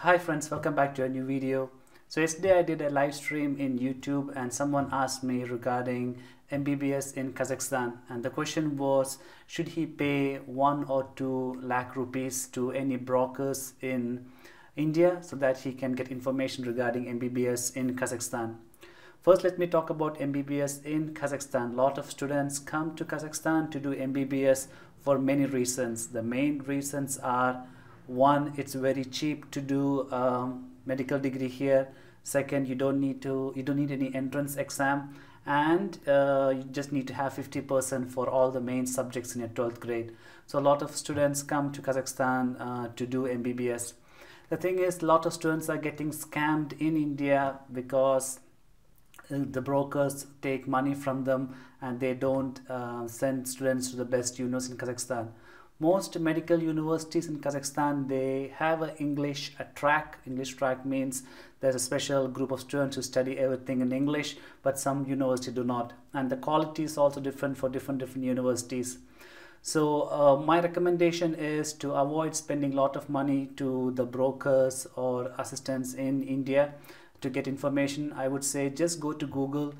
Hi friends, welcome back to a new video. So yesterday I did a live stream in YouTube and someone asked me regarding MBBS in Kazakhstan, and the question was, should he pay 1 or 2 lakh rupees to any brokers in India so that he can get information regarding MBBS in Kazakhstan? First, let me talk about MBBS in Kazakhstan. A lot of students come to Kazakhstan to do MBBS for many reasons. The main reasons are: one, it's very cheap to do medical degree here. Second, you don't need any entrance exam, and you just need to have 50% for all the main subjects in your 12th grade. So a lot of students come to Kazakhstan to do MBBS. The thing is, a lot of students are getting scammed in India because the brokers take money from them and they don't send students to the best universities in Kazakhstan. Most medical universities in Kazakhstan, they have an English track. English track means there's a special group of students who study everything in English, but some universities do not. And the quality is also different for different universities. So my recommendation is to avoid spending a lot of money to the brokers or assistants in India to get information. I would say just go to Google.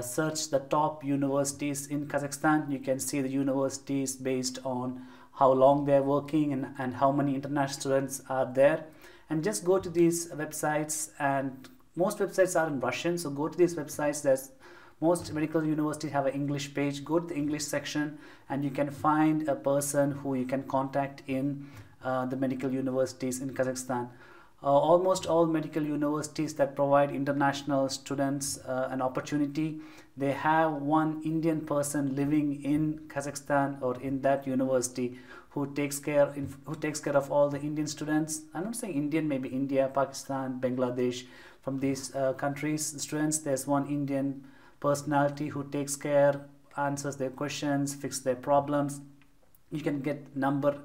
Search the top universities in Kazakhstan. You can see the universities based on how long they're working and how many international students are there, and just go to these websites. And most websites are in Russian, so go to these websites. There's most medical universities have an English page. Go to the English section and you can find a person who you can contact in the medical universities in Kazakhstan. Almost all medical universities that provide international students an opportunity, they have one Indian person living in Kazakhstan or in that university who takes care of all the Indian students. I'm not saying Indian, maybe India, Pakistan, Bangladesh, from these countries students. There's one Indian personality who takes care, answers their questions, fixes their problems. You can get number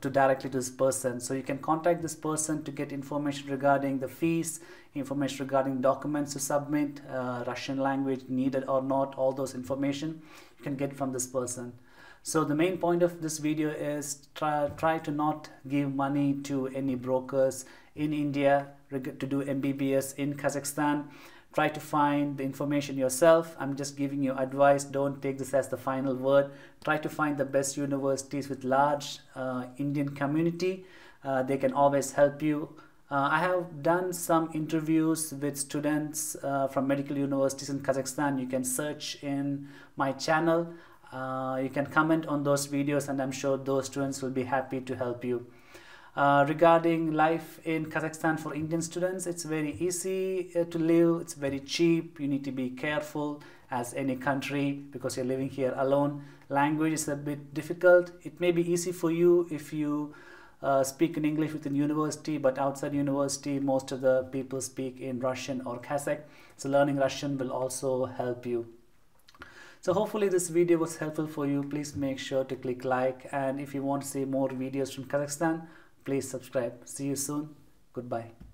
directly to this person, so you can contact this person to get information regarding the fees, information regarding documents to submit, Russian language needed or not. All those information you can get from this person. So the main point of this video is try to not give money to any brokers in India to do MBBS in Kazakhstan. Try to find the information yourself. I'm just giving you advice. Don't take this as the final word. Try to find the best universities with large Indian community. They can always help you. I have done some interviews with students from medical universities in Kazakhstan. You can search in my channel. You can comment on those videos, and I'm sure those students will be happy to help you. Regarding life in Kazakhstan for Indian students, it's very easy to live. It's very cheap. You need to be careful as any country because you're living here alone. Language is a bit difficult. It may be easy for you if you speak in English within university, but outside university, most of the people speak in Russian or Kazakh. So learning Russian will also help you. So hopefully this video was helpful for you. Please make sure to click like, and if you want to see more videos from Kazakhstan, please subscribe. See you soon. Goodbye.